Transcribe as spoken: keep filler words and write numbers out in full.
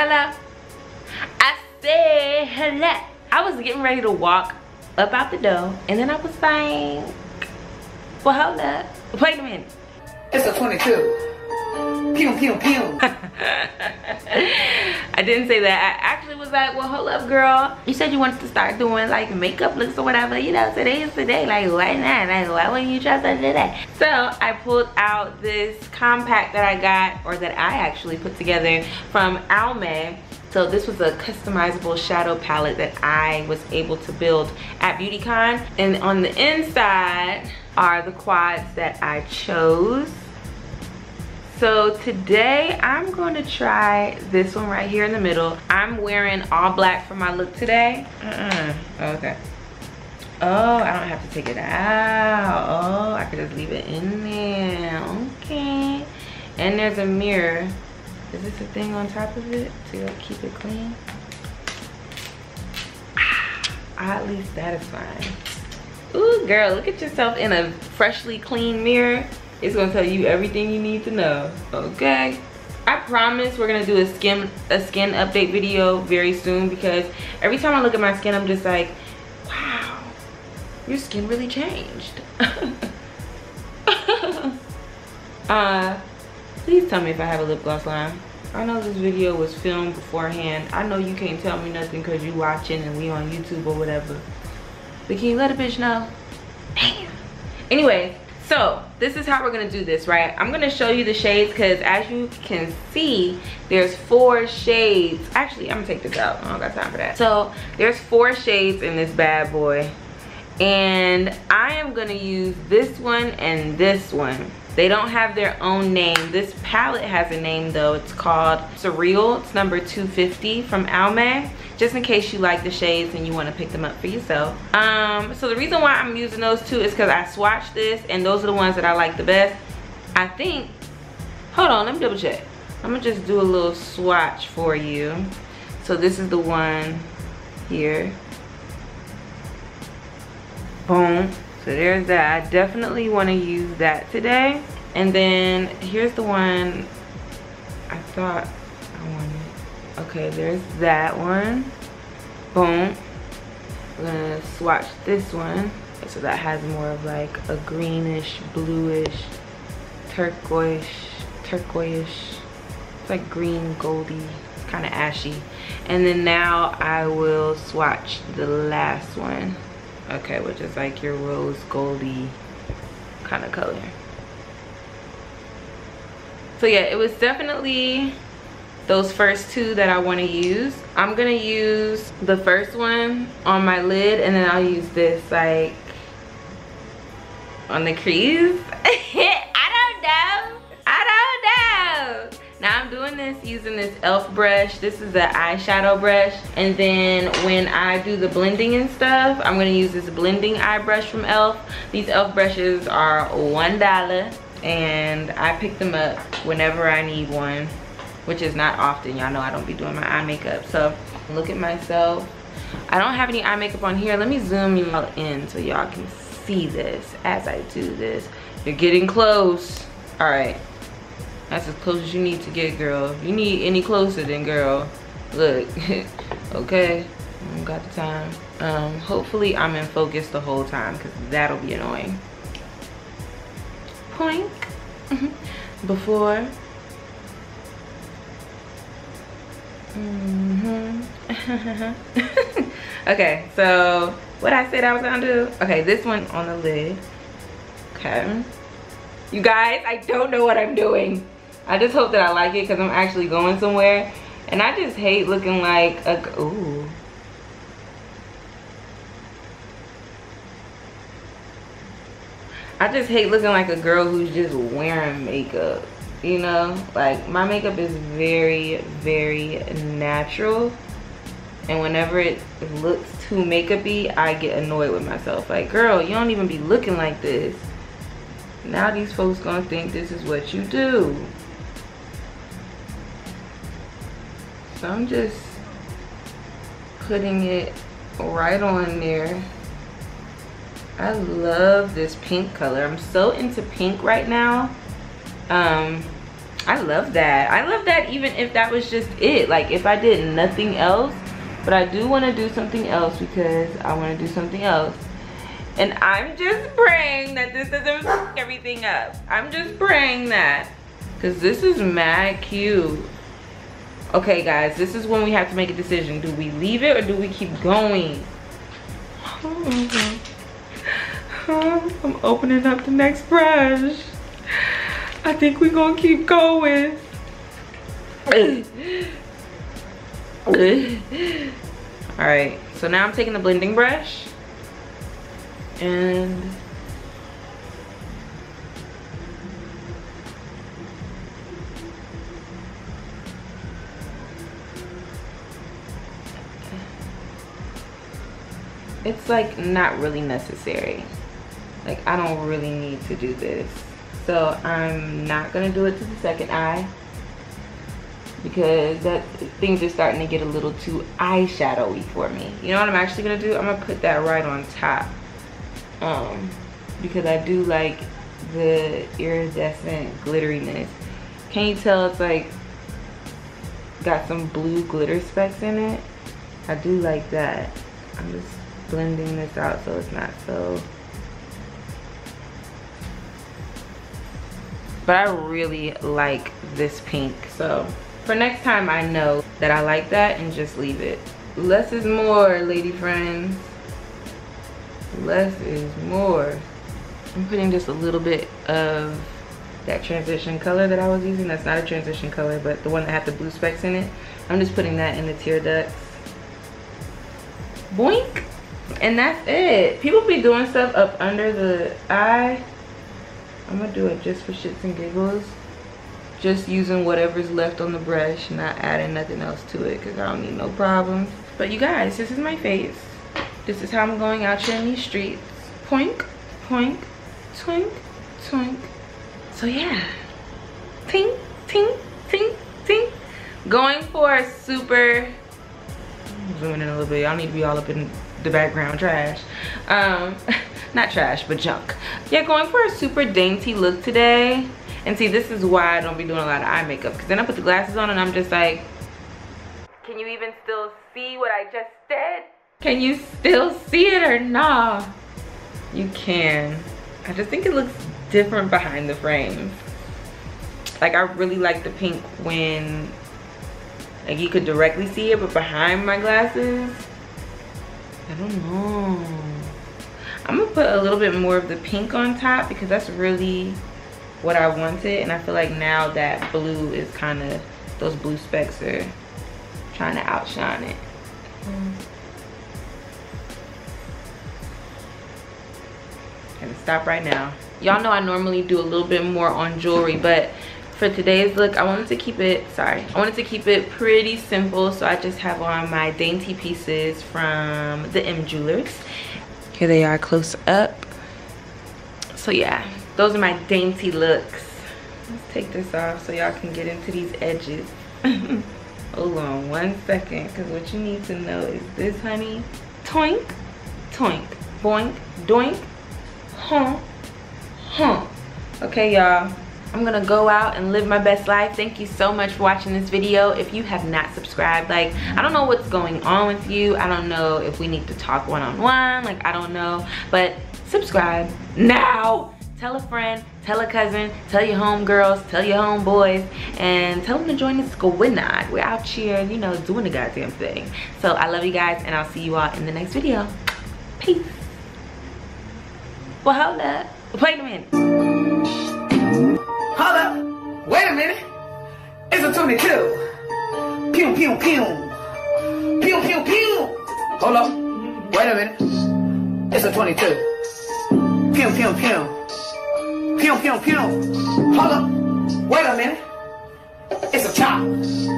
Hello. I said hello. I was getting ready to walk up out the door, and then I was like, well, hold up. Wait a minute. It's a twenty-two. Pew, pew, pew. I didn't say that. I actually was like, well, hold up, girl. You said you wanted to start doing like makeup looks or whatever. You know, today is the day. Like, why not? Like, why wouldn't you try to do that? So I pulled out this compact that I got, or that I actually put together from Almay. So this was a customizable shadow palette that I was able to build at Beautycon. And on the inside are the quads that I chose. So today I'm going to try this one right here in the middle. I'm wearing all black for my look today. Uh-uh. Okay. Oh, I don't have to take it out. Oh, I could just leave it in there. Okay. And there's a mirror. Is this a thing on top of it to keep it clean? Ah, oddly satisfying. Ooh, girl, look at yourself in a freshly clean mirror. It's gonna tell you everything you need to know. Okay. I promise we're gonna do a skin a skin update video very soon, because every time I look at my skin, I'm just like, wow, your skin really changed. uh. Please tell me if I have a lip gloss line. I know this video was filmed beforehand. I know you can't tell me nothing because you watching and we on YouTube or whatever. But can you let a bitch know? Damn. Anyway, so this is how we're gonna do this, right? I'm gonna show you the shades, because as you can see, there's four shades. Actually, I'm gonna take this out. I don't got time for that. So there's four shades in this bad boy. And I am gonna use this one and this one. They don't have their own name. This palette has a name though. It's called Surreal. It's number two fifty from Almay. Just in case you like the shades and you want to pick them up for yourself. Um, so the reason why I'm using those two is because I swatched this, and those are the ones that I like the best. I think, hold on, let me double check. I'm gonna just do a little swatch for you. So this is the one here. Boom. So there's that. I definitely want to use that today. And then here's the one I thought I wanted. Okay, there's that one. Boom. We're gonna swatch this one. So that has more of like a greenish, bluish, turquoise, turquoise. It's like green, goldy. It's kind of ashy. And then now I will swatch the last one. Okay, which is like your rose goldy kind of color. So yeah, it was definitely those first two that I want to use. I'm gonna use the first one on my lid, and then I'll use this like on the crease. I don't know. I don't know. Now I'm doing this using this e l f brush. This is an eyeshadow brush. And then when I do the blending and stuff, I'm gonna use this blending eye brush from e l f. These e l f brushes are one dollar, and I pick them up whenever I need one, which is not often. Y'all know I don't be doing my eye makeup. So look at myself. I don't have any eye makeup on here. Let me zoom y'all in so y'all can see this as I do this. You're getting close. All right. That's as close as you need to get, girl. If you need any closer, then girl, look. Okay, I don't got the time. Um, hopefully I'm in focus the whole time, because that'll be annoying. Poink. Before. Mm-hmm. Okay, so what I said I was gonna do. Okay, this one on the lid. Okay. You guys, I don't know what I'm doing. I just hope that I like it, because I'm actually going somewhere. And I just hate looking like a... Ooh. I just hate looking like a girl who's just wearing makeup. You know? Like, my makeup is very, very natural. And whenever it looks too makeup-y, I get annoyed with myself. Like, girl, you don't even be looking like this. Now these folks gonna think this is what you do. So I'm just putting it right on there. I love this pink color. I'm so into pink right now. Um, I love that. I love that even if that was just it. Like if I did nothing else, but I do want to do something else because I want to do something else. And I'm just praying that this doesn't fuck everything up. I'm just praying that. Because this is mad cute. Okay, guys. This is when we have to make a decision. Do we leave it or do we keep going? I'm opening up the next brush. I think we're going to keep going. Alright. So now I'm taking the blending brush. And it's like not really necessary. Like I don't really need to do this. So I'm not gonna do it to the second eye because that things are starting to get a little too eyeshadowy for me. You know what I'm actually gonna do? I'm gonna put that right on top. Um, because I do like the iridescent glitteriness. Can you tell it's like got some blue glitter specks in it? I do like that. I'm just blending this out so it's not so. But I really like this pink. So for next time I know that I like that and just leave it. Less is more, lady friends. Less is more. I'm putting just a little bit of that transition color that I was using. That's not a transition color, but the one that had the blue specks in it. I'm just putting that in the tear ducts. Boink. And that's it. People be doing stuff up under the eye. I'm gonna do it just for shits and giggles. Just using whatever's left on the brush, not adding nothing else to it because I don't need no problems. But you guys, this is my face. This is how I'm going out here in these streets. Poink, poink, twink, twink. So yeah. Tink, tink, tink, tink. Going for a super, zooming in a little bit. Y'all need to be all up in the background trash. Um, not trash, but junk. Yeah, going for a super dainty look today. And see, this is why I don't be doing a lot of eye makeup. Because then I put the glasses on and I'm just like, can you even still see what I just said? Can you still see it or nah? You can. I just think it looks different behind the frame. Like I really like the pink when like you could directly see it, but behind my glasses, I don't know. I'm gonna put a little bit more of the pink on top because that's really what I wanted. And I feel like now that blue is kind of, those blue specks are trying to outshine it. Mm. Gonna stop right now. Y'all know I normally do a little bit more on jewelry, but for today's look I wanted to keep it sorry I wanted to keep it pretty simple, so I just have on my dainty pieces from the M Jewelers. Here they are close up. So yeah, those are my dainty looks. Let's take this off so y'all can get into these edges. Hold on one second, because what you need to know is this, honey. Toink, toink, boink, doink. Huh, huh. Okay, y'all, I'm gonna go out and live my best life. Thank you so much for watching this video. If you have not subscribed, like, I don't know what's going on with you. I don't know if we need to talk one-on-one. Like, I don't know, but subscribe now. Tell a friend, tell a cousin, tell your homegirls, tell your homeboys, and tell them to join the squinod. We're out here, you know, doing the goddamn thing. So I love you guys, and I'll see you all in the next video. Peace. Well, hold up. Wait a minute. Hold up. Wait a minute. It's a twenty-two. Pew, pew, pew. Pew, pew, pew. Hold up. Wait a minute. It's a twenty-two. Pew, pew, pew. Pew, pew, pew. Hold up. Wait a minute. It's a chop.